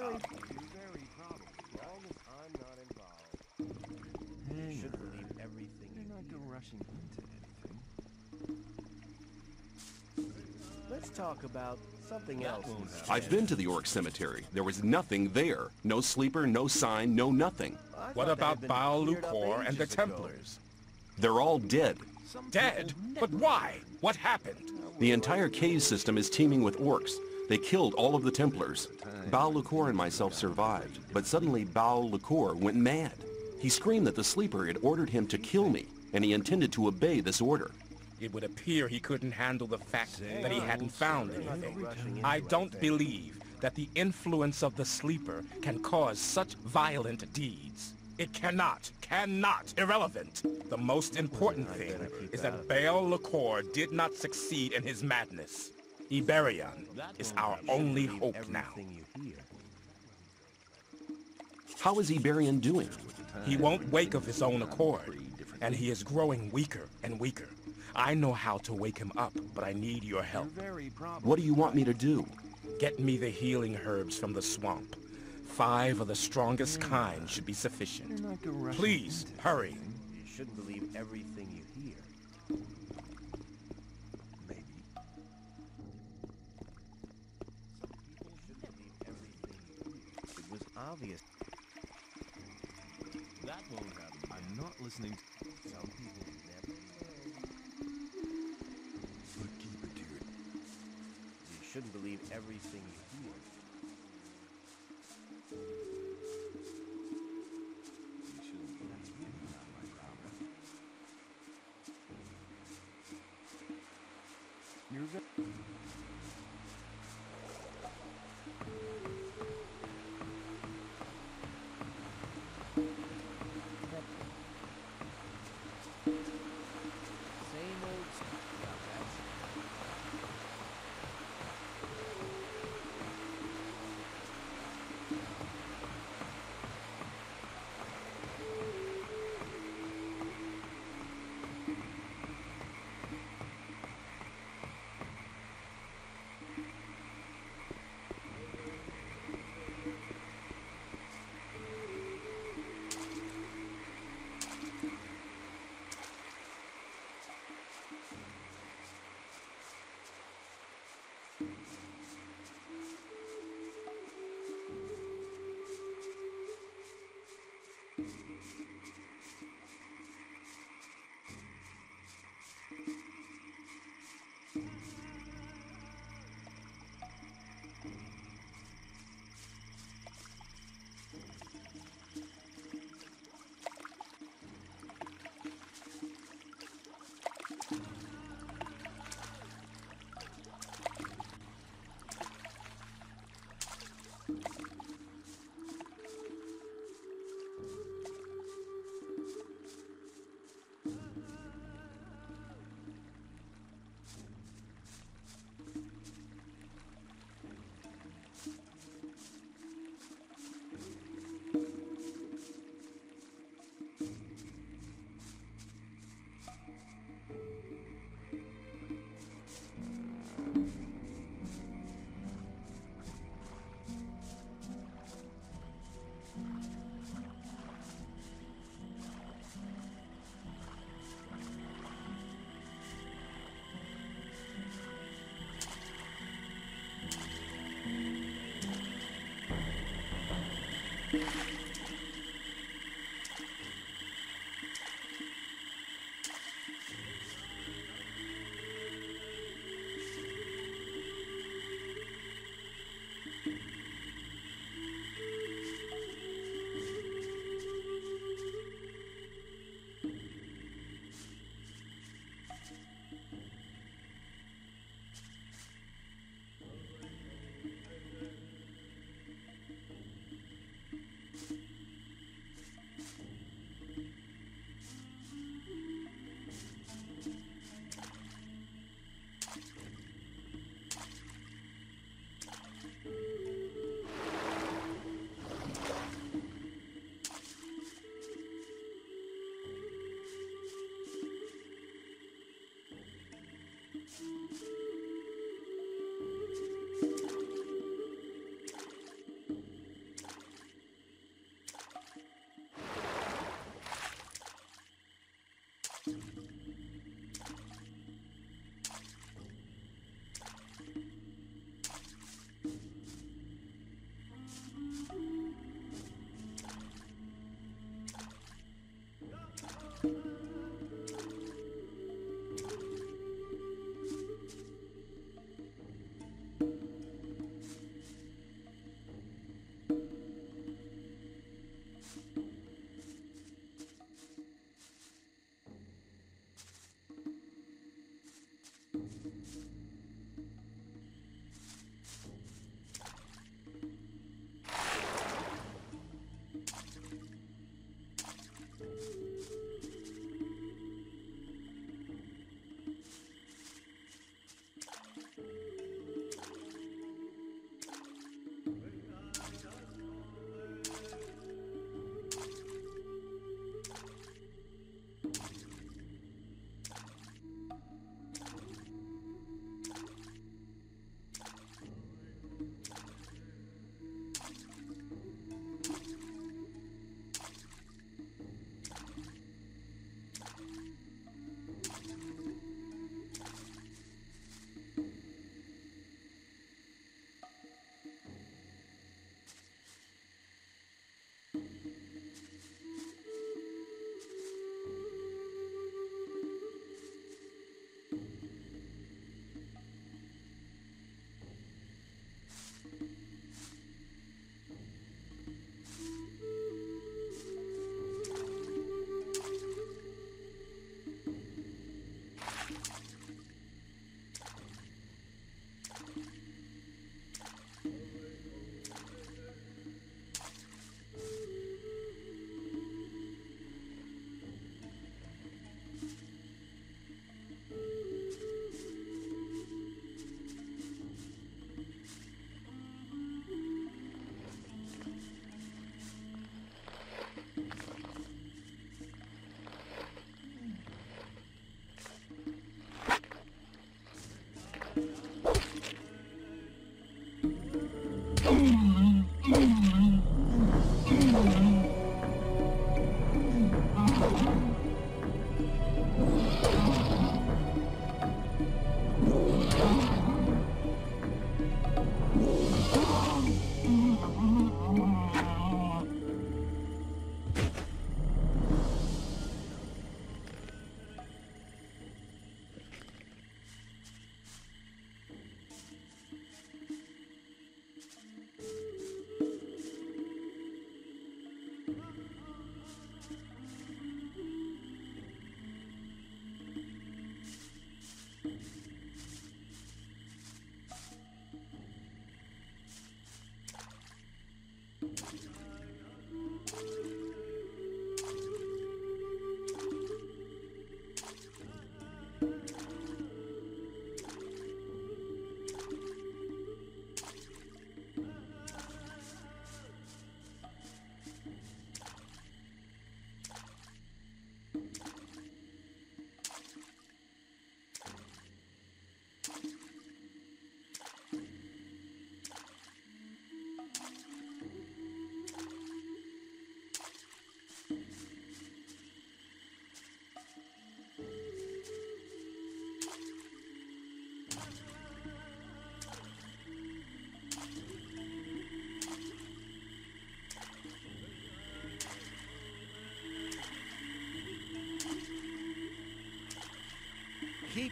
Very problem. As long as I'm not involved. You should believe everything. You're not rushing into anything. Let's talk about something else. I've been to the Orc Cemetery. There was nothing there. No sleeper, no sign, no nothing. What about Baal Lukor and the Templars? They're all dead. Dead? But why? What happened? The entire cave system is teeming with orcs. They killed all of the Templars. Baal Lukor and myself survived, but suddenly Baal Lukor went mad. He screamed that the sleeper had ordered him to kill me, and he intended to obey this order. It would appear he couldn't handle the fact that he hadn't found anything. I don't believe that the influence of the sleeper can cause such violent deeds. It cannot, irrelevant. The most important thing is that Baal Lukor did not succeed in his madness. Iberian is our only hope now. How is Iberian doing? He won't wake of his own accord, and he is growing weaker and weaker. I know how to wake him up, but I need your help. What do you want me to do? Get me the healing herbs from the swamp. 5 of the strongest kind should be sufficient. Please, hurry. You shouldn't believe everything you hear. Maybe. Some people shouldn't believe everything you hear. It was obvious. That won't happen. I'm not listening to some people. Shouldn't believe everything you hear. You shouldn't believe that, my problem. You're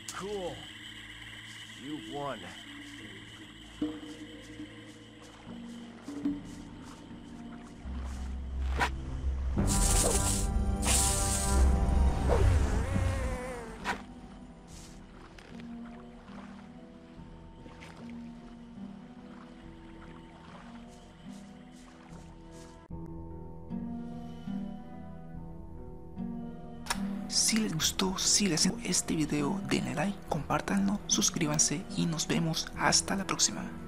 Be cool. You won. Si les gustó, si les gustó este video, denle like, compártanlo, suscríbanse y nos vemos hasta la próxima.